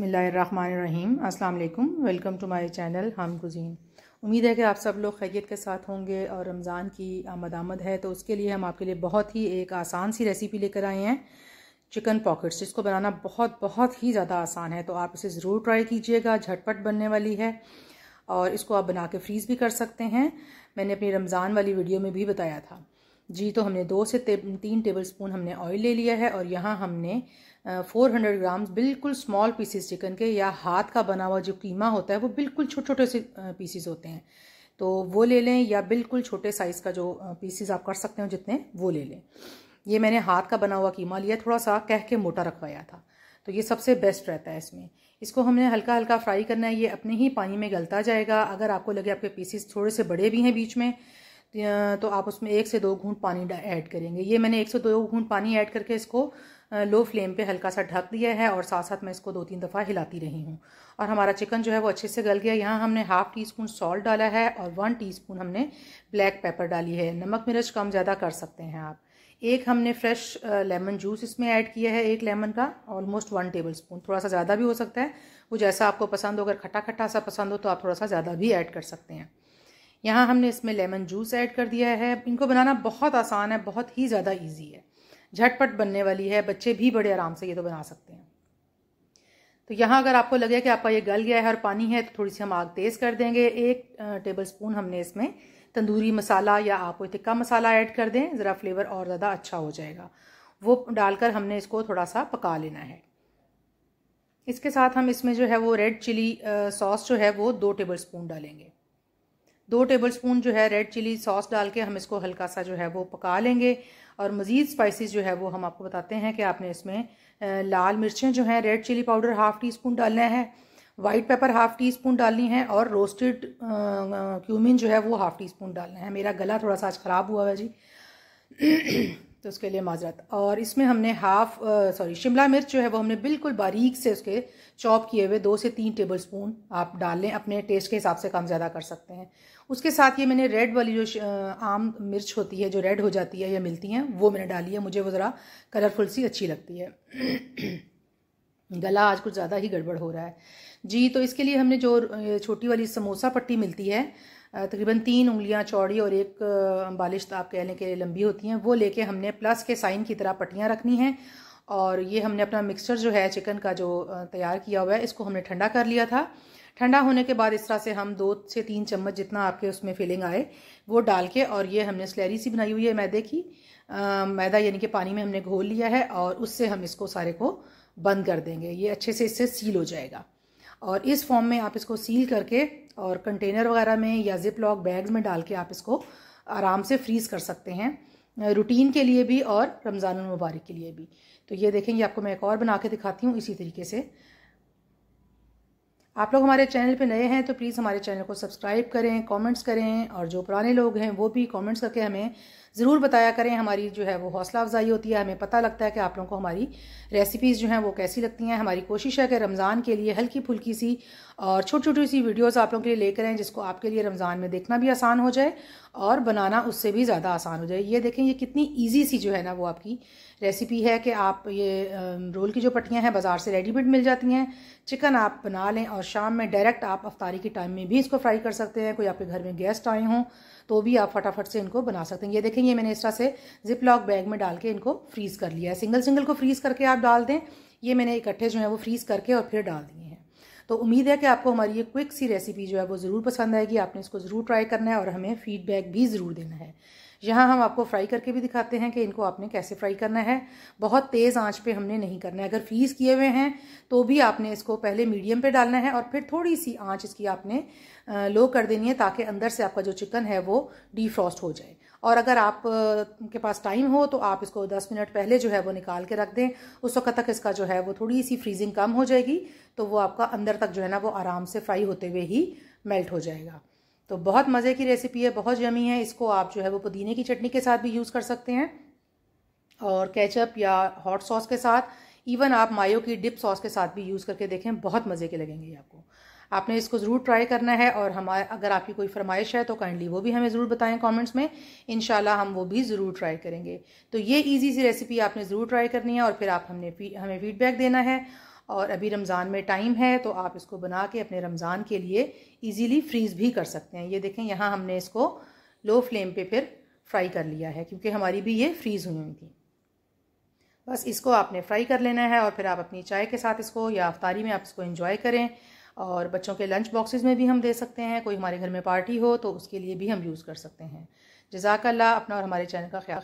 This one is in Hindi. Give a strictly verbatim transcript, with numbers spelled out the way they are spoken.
बिस्मिल्लाहिर्रहमानिर्रहीम। अस्सलाम वालेकुम। वेलकम टू माय चैनल हम कुज़ीन। उम्मीद है कि आप सब लोग खैरियत के साथ होंगे और रमज़ान की आमद आमद है, तो उसके लिए हम आपके लिए बहुत ही एक आसान सी रेसिपी लेकर आए हैं, चिकन पॉकेट्स। इसको बनाना बहुत बहुत ही ज़्यादा आसान है, तो आप इसे ज़रूर ट्राई कीजिएगा। झटपट बनने वाली है और इसको आप बना के फ्रीज़ भी कर सकते हैं। मैंने अपनी रमज़ान वाली वीडियो में भी बताया था जी। तो हमने दो से तीन टेबल स्पून हमने ऑयल ले लिया है और यहाँ हमने चार सौ ग्राम बिल्कुल स्मॉल पीसेस चिकन के, या हाथ का बना हुआ जो कीमा होता है वो बिल्कुल छोटे छोटे से पीसेस होते हैं, तो वो ले लें, या बिल्कुल छोटे साइज़ का जो पीसेस आप कर सकते हो जितने वो ले लें। ये मैंने हाथ का बना हुआ कीमा लिया, थोड़ा सा कह के मोटा रखवाया था, तो ये सबसे बेस्ट रहता है इसमें। इसको हमने हल्का हल्का फ्राई करना है, ये अपने ही पानी में गलता जाएगा। अगर आपको लगे आपके पीसेस थोड़े से बड़े भी हैं बीच में, तो आप उसमें एक से दो घूंट पानी ऐड करेंगे। ये मैंने एक से दो घूंट पानी ऐड करके इसको लो फ्लेम पे हल्का सा ढक दिया है और साथ साथ मैं इसको दो तीन दफ़ा हिलाती रही हूँ और हमारा चिकन जो है वो अच्छे से गल गया। यहाँ हमने हाफ़ टी स्पून सॉल्ट डाला है और वन टीस्पून हमने ब्लैक पेपर डाली है। नमक मिर्च कम ज़्यादा कर सकते हैं आप। एक हमने फ्रेश लेमन जूस इसमें ऐड किया है, एक लेमन का ऑलमोस्ट वन टेबल स्पून, थोड़ा सा ज़्यादा भी हो सकता है, वो जैसा आपको पसंद हो। अगर खट्टा खट्टा सा पसंद हो तो आप थोड़ा सा ज़्यादा भी ऐड कर सकते हैं। यहाँ हमने इसमें लेमन जूस ऐड कर दिया है। इनको बनाना बहुत आसान है, बहुत ही ज़्यादा इजी है, झटपट बनने वाली है, बच्चे भी बड़े आराम से ये तो बना सकते हैं। तो यहाँ अगर आपको लगे कि आपका ये गल गया है और पानी है, तो थोड़ी सी हम आग तेज़ कर देंगे। एक टेबलस्पून हमने इसमें तंदूरी मसाला, या आप टिक्का मसाला ऐड कर दें, ज़रा फ्लेवर और ज़्यादा अच्छा हो जाएगा, वो डालकर हमने इसको थोड़ा सा पका लेना है। इसके साथ हम इसमें जो है वो रेड चिली सॉस जो है वो दो टेबल स्पून डालेंगे। दो टेबलस्पून जो है रेड चिली सॉस डाल के हम इसको हल्का सा जो है वो पका लेंगे। और मज़ीद स्पाइसेस जो है वो हम आपको बताते हैं कि आपने इसमें लाल मिर्चें जो हैं, red chilli powder half teaspoon डालना है, white pepper half teaspoon डालनी है और रोस्टेड क्यूमिन जो है वो हाफ़ टी स्पून डालना है। मेरा गला थोड़ा सा आज ख़राब हुआ है जी तो उसके लिए माजरत। और इसमें हमने हाफ सॉरी शिमला मिर्च जो है वो हमने बिल्कुल बारीक से उसके चॉप किए हुए दो से तीन टेबलस्पून आप डाल लें, अपने टेस्ट के हिसाब से कम ज़्यादा कर सकते हैं। उसके साथ ये मैंने रेड वाली जो आम मिर्च होती है जो रेड हो जाती है या मिलती हैं, वो मैंने डाली है, मुझे वो ज़रा कलरफुल सी अच्छी लगती है। गला आज कुछ ज़्यादा ही गड़बड़ हो रहा है जी। तो इसके लिए हमने जो छोटी वाली समोसा पट्टी मिलती है, तकरीबन तीन उंगलियां चौड़ी और एक बालिश आप कहने के लिए लंबी होती हैं, वो लेके हमने प्लस के साइन की तरह पट्टियां रखनी हैं। और ये हमने अपना मिक्सचर जो है चिकन का जो तैयार किया हुआ है, इसको हमने ठंडा कर लिया था। ठंडा होने के बाद इस तरह से हम दो से तीन चम्मच जितना आपके उसमें फीलिंग आए वो डाल के, और ये हमने स्लैरी सी बनाई हुई है मैदे की, मैदा यानी कि पानी में हमने घोल लिया है, और उससे हम इसको सारे को बंद कर देंगे। ये अच्छे से इससे सील हो जाएगा और इस फॉर्म में आप इसको सील करके और कंटेनर वगैरह में या जिप लॉक बैग्स में डाल के आप इसको आराम से फ्रीज़ कर सकते हैं, रूटीन के लिए भी और रमज़ान मुबारक के लिए भी। तो ये देखेंगे, आपको मैं एक और बना के दिखाती हूँ इसी तरीके से। आप लोग हमारे चैनल पे नए हैं तो प्लीज़ हमारे चैनल को सब्सक्राइब करें, कमेंट्स करें, और जो पुराने लोग हैं वो भी कमेंट्स करके हमें ज़रूर बताया करें। हमारी जो है वो हौसला अफजाई होती है, हमें पता लगता है कि आप लोगों को हमारी रेसिपीज़ जो हैं वो कैसी लगती हैं। हमारी कोशिश है कि रमज़ान के लिए हल्की फुल्की सी और छोटी छोटी सी वीडियोज़ आप लोगों के लिए लेकर आएँ, जिसको आपके लिए रमज़ान में देखना भी आसान हो जाए और बनाना उससे भी ज़्यादा आसान हो जाए। ये देखें, ये कितनी ईजी सी जो है ना वो आपकी रेसिपी है कि आप ये रोल की जो पट्टियाँ हैं बाज़ार से रेडीमेड मिल जाती हैं, चिकन आप बना लें और शाम में डायरेक्ट आप अफ्तारी के टाइम में भी इसको फ्राई कर सकते हैं। कोई आपके घर में गेस्ट आए हों तो भी आप फटाफट से इनको बना सकते हैं। ये देखें, ये मैंने इस तरह से जिप लॉक बैग में डाल के इनको फ्रीज़ कर लिया है। सिंगल सिंगल को फ्रीज़ करके आप डाल दें, ये मैंने इकट्ठे जो है वो फ्रीज़ करके और फिर डाल दिए हैं। तो उम्मीद है कि आपको हमारी ये क्विक सी रेसिपी जो है वो ज़रूर पसंद आएगी। आपने इसको ज़रूर ट्राई करना है और हमें फीडबैक भी ज़रूर देना है। यहाँ हम आपको फ्राई करके भी दिखाते हैं कि इनको आपने कैसे फ्राई करना है। बहुत तेज़ आंच पे हमने नहीं करना है। अगर फ्रीज़ किए हुए हैं तो भी आपने इसको पहले मीडियम पे डालना है और फिर थोड़ी सी आंच इसकी आपने लो कर देनी है, ताकि अंदर से आपका जो चिकन है वो डीफ्रॉस्ट हो जाए। और अगर आप के पास टाइम हो तो आप इसको दस मिनट पहले जो है वो निकाल के रख दें, उस वक्त तक इसका जो है वो थोड़ी सी फ्रीजिंग कम हो जाएगी, तो वो आपका अंदर तक जो है ना वो आराम से फ्राई होते हुए ही मेल्ट हो जाएगा। तो बहुत मज़े की रेसिपी है, बहुत यमी है। इसको आप जो है वो पुदीने की चटनी के साथ भी यूज़ कर सकते हैं और केचप या हॉट सॉस के साथ, इवन आप मायो की डिप सॉस के साथ भी यूज़ करके देखें, बहुत मज़े के लगेंगे आपको। आपने इसको ज़रूर ट्राई करना है और हमारे अगर आपकी कोई फरमाइश है तो काइंडली वो भी हमें ज़रूर बताएं कमेंट्स में, इंशाल्लाह हम वो भी ज़रूर ट्राई करेंगे। तो ये ईजी सी रेसिपी आपने ज़रूर ट्राई करनी है और फिर आप हमने हमें फीडबैक देना है और अभी रमज़ान में टाइम है तो आप इसको बना के अपने रमज़ान के लिए इजीली फ्रीज़ भी कर सकते हैं। ये देखें यहाँ हमने इसको लो फ्लेम पे फिर फ्राई कर लिया है क्योंकि हमारी भी ये फ्रीज़ हुई हुई थी। बस इसको आपने फ्राई कर लेना है और फिर आप अपनी चाय के साथ इसको या अफ्तारी में आप इसको एंजॉय करें, और बच्चों के लंच बॉक्सेस में भी हम दे सकते हैं। कोई हमारे घर में पार्टी हो तो उसके लिए भी हम यूज़ कर सकते हैं। जज़ाकल्लाह, अपना और हमारे चैनल का ख्याल